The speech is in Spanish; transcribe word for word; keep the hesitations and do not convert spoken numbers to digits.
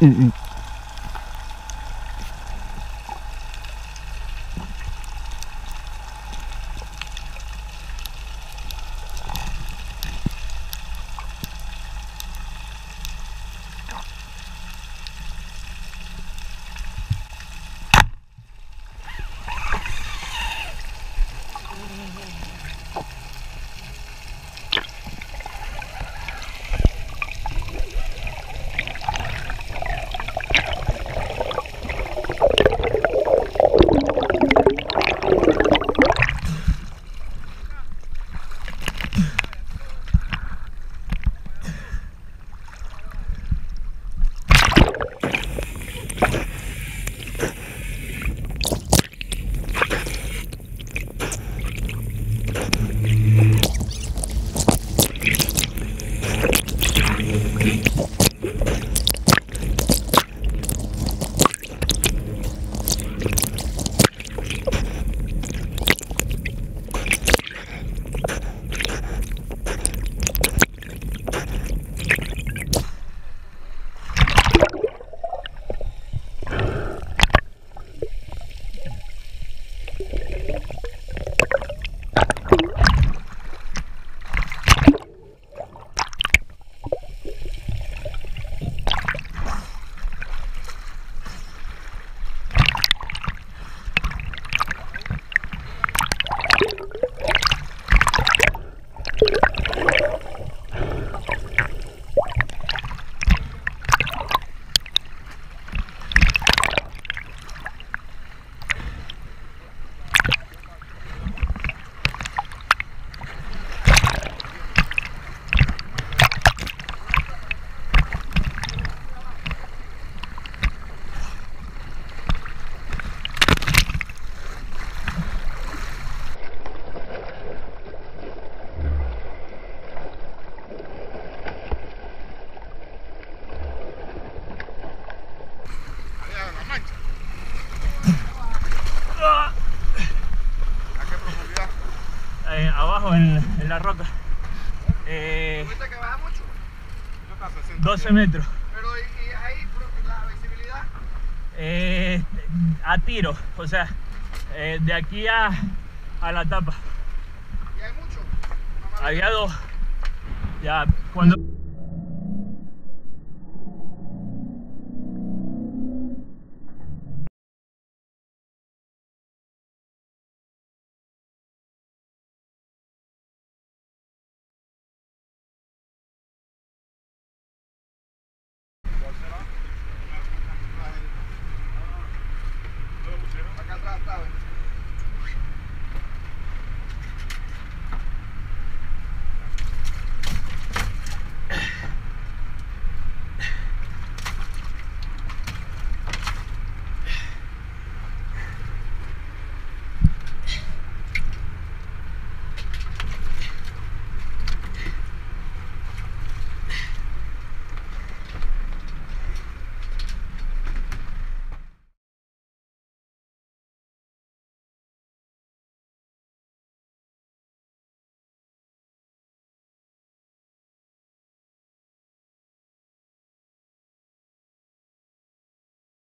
Mm-mm. Roca. Eh, ¿Cuenta que baja mucho? doce metros. ¿Pero y, y ahí la visibilidad? Eh, a tiro, o sea, eh, de aquí a, a la tapa. ¿Y hay mucho? Había dos. Ya, cuando...